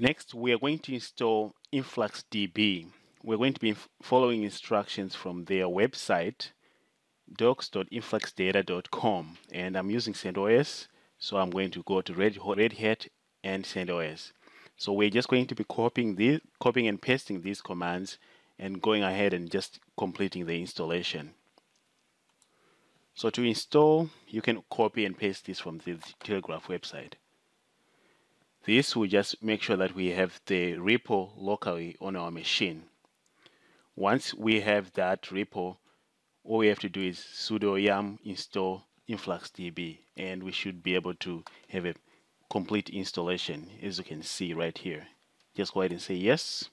Next, we are going to install InfluxDB. We're going to be following instructions from their website, docs.influxdata.com, and I'm using CentOS, so I'm going to go to Red Hat and CentOS. So we're just going to be copying and pasting these commands and going ahead and just completing the installation. So to install, you can copy and paste this from the Telegraf website. This will just make sure that we have the repo locally on our machine. Once we have that repo, all we have to do is sudo yum install influxdb, and we should be able to have a complete installation, as you can see right here. Just go ahead and say yes.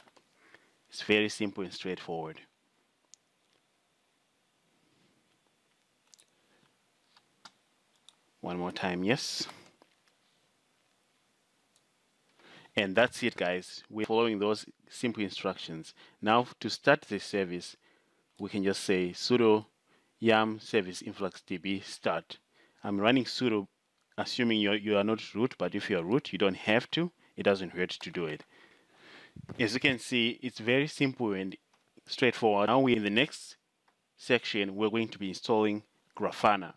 It's very simple and straightforward. One more time, yes. And that's it, guys. We're following those simple instructions. Now, to start the service, we can just say sudo yum service influxdb start. I'm running sudo, assuming you are not root, but if you are root, you don't have to. It doesn't hurt to do it. As you can see, it's very simple and straightforward. Now, in the next section, we're going to be installing Grafana.